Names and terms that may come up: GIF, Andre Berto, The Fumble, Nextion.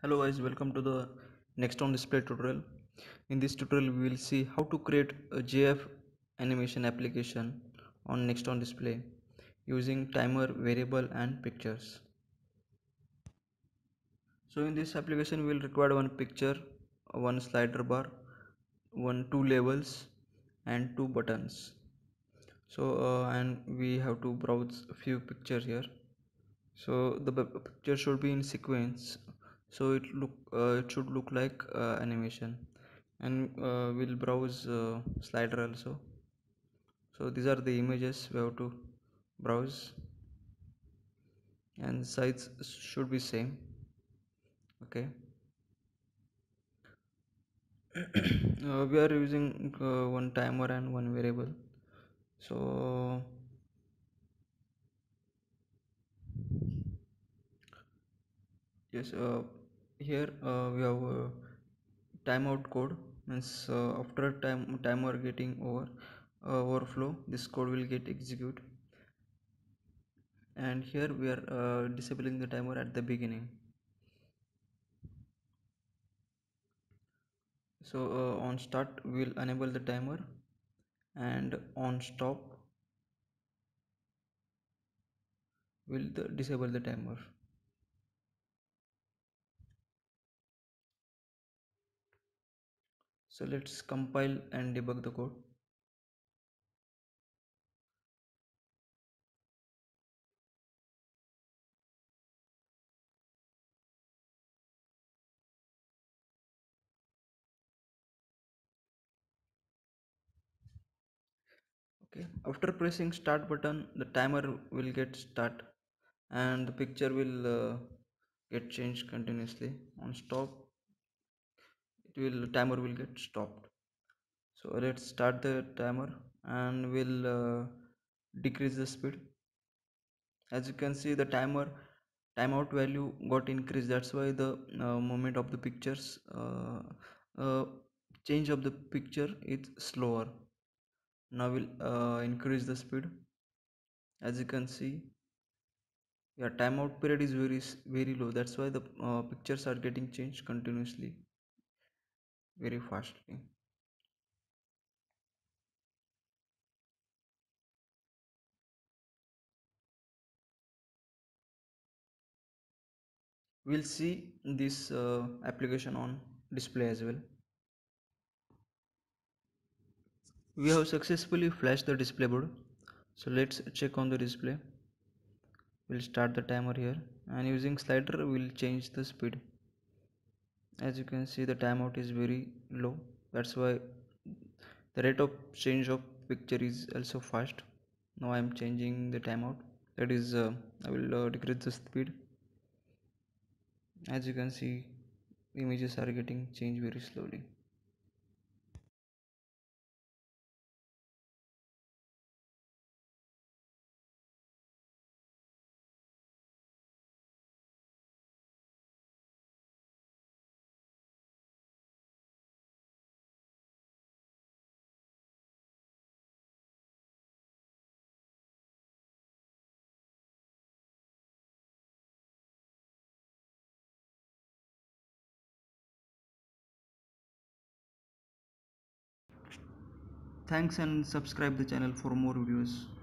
Hello guys, welcome to the Nextion display tutorial. In this tutorial we will see how to create a GIF animation application on Nextion display using timer, variable and pictures. So in this application we will require one picture, one slider bar, two labels and two buttons. So and we have to browse a few pictures here. So the picture should be in sequence, so it should look like animation, and we'll browse slider also. So these are the images we have to browse, and size should be same. Okay. We are using one timer and one variable. So yes, here we have a timeout code. Means after timer getting over overflow, this code will get executed. And here we are disabling the timer at the beginning. So on start we will enable the timer, and on stop we will disable the timer. So let's compile and debug the code. Okay, after pressing start button, the timer will get start and the picture will get changed continuously. On stop, timer will get stopped. So let's start the timer, and we'll decrease the speed. As you can see, the timeout value got increased. That's why the movement of the pictures, change of the picture is slower. Now we'll increase the speed. As you can see, your timeout period is very low. That's why the pictures are getting changed continuously, very fastly. We'll see this application on display as well. We have successfully flashed the display board. So let's check on the display. We'll start the timer here, and using slider we'll change the speed. As you can see, the timeout is very low. That's why the rate of change of picture is also fast. Now I am changing the timeout. That is, I will decrease the speed. As you can see, images are getting changed very slowly. Thanks, and subscribe the channel for more videos.